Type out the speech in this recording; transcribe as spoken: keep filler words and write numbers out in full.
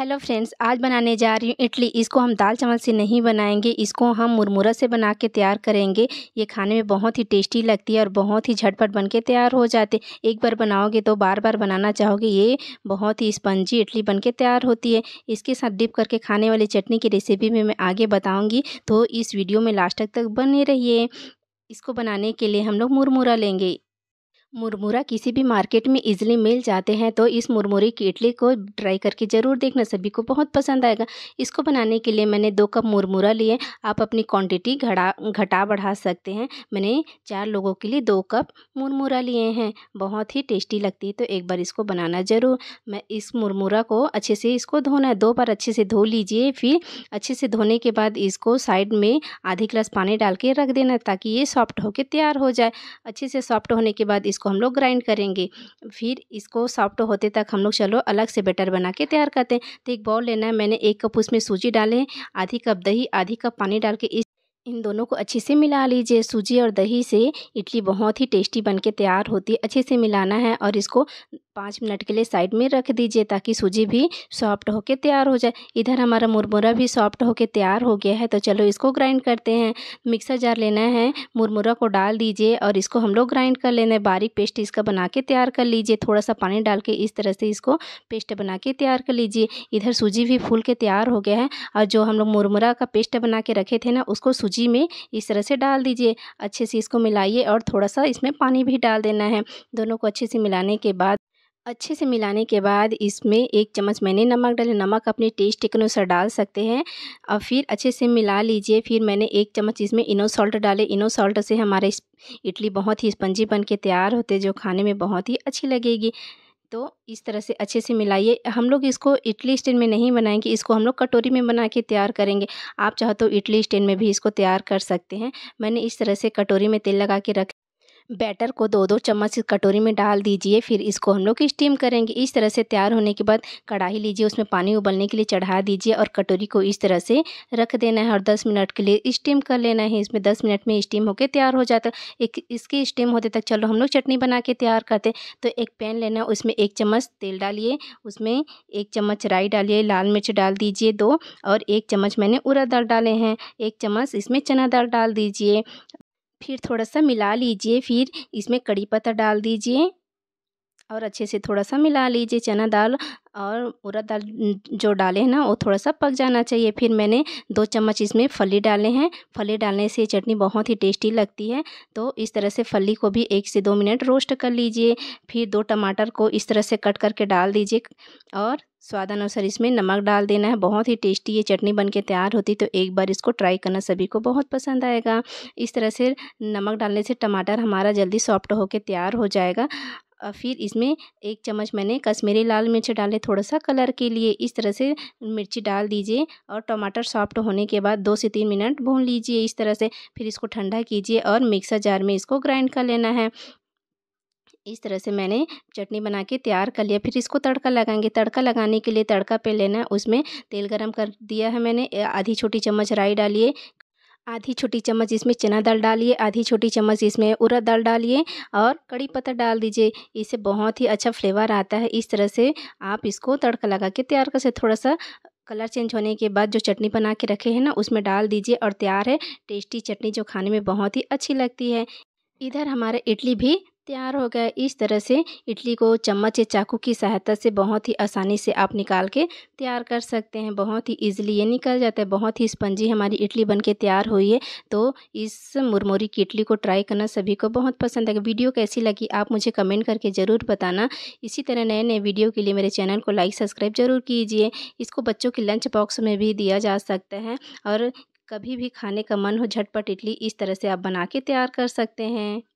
Hello friends, आज बनाने जा रही हूँ इडली। इसको हम दाल चावल से नहीं बनाएंगे, इसको हम मुरमुरा से बना के तैयार करेंगे। ये खाने में बहुत ही टेस्टी लगती है और बहुत ही झटपट बन के तैयार हो जाते। एक बार बनाओगे तो बार बार बनाना चाहोगे। ये बहुत ही स्पंजी इडली बन के तैयार होती है। इसके साथ डिप करके खाने वाली चटनी की रेसिपी में मैं आगे बताऊँगी, तो इस वीडियो में लास्ट तक बने रहिए। इसको बनाने के लिए हम लोग मुरमुरा लेंगे। मुरमुरा किसी भी मार्केट में इजीली मिल जाते हैं, तो इस मुरमुरे की इडली को ट्राई करके ज़रूर देखना, सभी को बहुत पसंद आएगा। इसको बनाने के लिए मैंने दो कप मुरमुरा लिए। आप अपनी क्वांटिटी घटा घटा बढ़ा सकते हैं। मैंने चार लोगों के लिए दो कप मुरमुरा लिए हैं। बहुत ही टेस्टी लगती है, तो एक बार इसको बनाना ज़रूर। मैं इस मुरमुरा को अच्छे से इसको धोना है, दो बार अच्छे से धो लीजिए। फिर अच्छे से धोने के बाद इसको साइड में आधी गिलास पानी डाल के रख देना, ताकि ये सॉफ्ट होकर तैयार हो जाए। अच्छे से सॉफ्ट होने के बाद इसको हम लोग ग्राइंड करेंगे। फिर इसको सॉफ्ट होते तक हम लोग चलो अलग से बैटर बना के तैयार करते हैं। तो एक बाउल लेना है, मैंने एक कप उसमें सूजी डाले, आधी कप दही, आधी कप पानी डाल के इस इन दोनों को अच्छे से मिला लीजिए। सूजी और दही से इडली बहुत ही टेस्टी बनके तैयार होती है। अच्छे से मिलाना है और इसको पाँच मिनट के लिए साइड में रख दीजिए, ताकि सूजी भी सॉफ्ट होके तैयार हो जाए। इधर हमारा मुरमुरा भी सॉफ्ट होके तैयार हो गया है, तो चलो इसको ग्राइंड करते हैं। मिक्सर जार लेना है, मुरमुरा को डाल दीजिए और इसको हम लोग ग्राइंड कर लेना है। बारीक पेस्ट इसका बना के तैयार कर लीजिए। थोड़ा सा पानी डाल के इस तरह से इसको पेस्ट बना के तैयार कर लीजिए। इधर सूजी भी फूल के तैयार हो गया है, और जो हम लोग मुरमुरा का पेस्ट बना के रखे थे ना, उसको सूजी में इस तरह से डाल दीजिए। अच्छे से इसको मिलाइए और थोड़ा सा इसमें पानी भी डाल देना है। दोनों को अच्छे से मिलाने के बाद अच्छे से मिलाने के बाद इसमें एक चम्मच मैंने नमक डाले। नमक अपने टेस्ट के अनुसार डाल सकते हैं। और फिर अच्छे से मिला लीजिए। फिर मैंने एक चम्मच इसमें इनो सॉल्ट डाले। इनो सॉल्ट से हमारे इडली बहुत ही स्पंजी बन के तैयार होते, जो खाने में बहुत ही अच्छी लगेगी। तो इस तरह से अच्छे से मिलाइए। हम लोग इसको इडली स्टैंड में नहीं बनाएंगे, इसको हम लोग कटोरी में बना के तैयार करेंगे। आप चाहो तो इडली स्टैंड में भी इसको तैयार कर सकते हैं। मैंने इस तरह से कटोरी में तेल लगा के रख बैटर को दो दो चम्मच इस कटोरी में डाल दीजिए। फिर इसको हम लोग स्टीम करेंगे। इस तरह से तैयार होने के बाद कढ़ाई लीजिए, उसमें पानी उबलने के लिए चढ़ा दीजिए और कटोरी को इस तरह से रख देना है और दस मिनट के लिए स्टीम कर लेना है। इसमें दस मिनट में स्टीम होकर तैयार हो जाता है। एक इसके स्टीम होते तक चलो हम लोग चटनी बना के तैयार करते। तो एक पैन लेना, उसमें एक चम्मच तेल डालिए, उसमें एक चम्मच राई डालिए, लाल मिर्च डाल दीजिए दो, और एक चम्मच मैंने उड़द दाल डाले हैं, एक चम्मच इसमें चना दाल डाल दीजिए। फिर थोड़ा सा मिला लीजिए। फिर इसमें कड़ी पत्ता डाल दीजिए और अच्छे से थोड़ा सा मिला लीजिए। चना दाल और उड़द दाल जो डाले हैं ना, वो थोड़ा सा पक जाना चाहिए। फिर मैंने दो चम्मच इसमें फली डाले हैं। फली डालने से चटनी बहुत ही टेस्टी लगती है, तो इस तरह से फली को भी एक से दो मिनट रोस्ट कर लीजिए। फिर दो टमाटर को इस तरह से कट करके डाल दीजिए और स्वाद अनुसार इसमें नमक डाल देना है। बहुत ही टेस्टी ये चटनी बन के तैयार होती, तो एक बार इसको ट्राई करना, सभी को बहुत पसंद आएगा। इस तरह से नमक डालने से टमाटर हमारा जल्दी सॉफ्ट होकर तैयार हो जाएगा। और फिर इसमें एक चम्मच मैंने कश्मीरी लाल मिर्च डाले, थोड़ा सा कलर के लिए। इस तरह से मिर्ची डाल दीजिए और टमाटर सॉफ्ट होने के बाद दो से तीन मिनट भून लीजिए इस तरह से। फिर इसको ठंडा कीजिए और मिक्सर जार में इसको ग्राइंड कर लेना है। इस तरह से मैंने चटनी बना के तैयार कर लिया। फिर इसको तड़का लगाएंगे। तड़का लगाने के लिए तड़का पे लेना है, उसमें तेल गरम कर दिया है मैंने। आधी छोटी चम्मच राई डालिए, आधी छोटी चम्मच इसमें चना दाल डालिए, आधी छोटी चम्मच इसमें उड़द दाल डालिए और कड़ी पत्ता डाल दीजिए। इससे बहुत ही अच्छा फ्लेवर आता है। इस तरह से आप इसको तड़का लगा के तैयार कर सकते। थोड़ा सा कलर चेंज होने के बाद जो चटनी बना के रखे हैं ना, उसमें डाल दीजिए और तैयार है टेस्टी चटनी, जो खाने में बहुत ही अच्छी लगती है। इधर हमारा इडली भी तैयार हो गया। इस तरह से इडली को चम्मच या चाकू की सहायता से बहुत ही आसानी से आप निकाल के तैयार कर सकते हैं। बहुत ही इजीली ये निकल जाता है। बहुत ही स्पंजी हमारी इडली बनके तैयार हुई है, तो इस मुरमुरी की इडली को ट्राई करना, सभी को बहुत पसंद आएगा। वीडियो कैसी लगी आप मुझे कमेंट करके ज़रूर बताना। इसी तरह नए नए वीडियो के लिए मेरे चैनल को लाइक सब्सक्राइब ज़रूर कीजिए। इसको बच्चों के लंच बॉक्स में भी दिया जा सकता है, और कभी भी खाने का मन हो झटपट इडली इस तरह से आप बना के तैयार कर सकते हैं।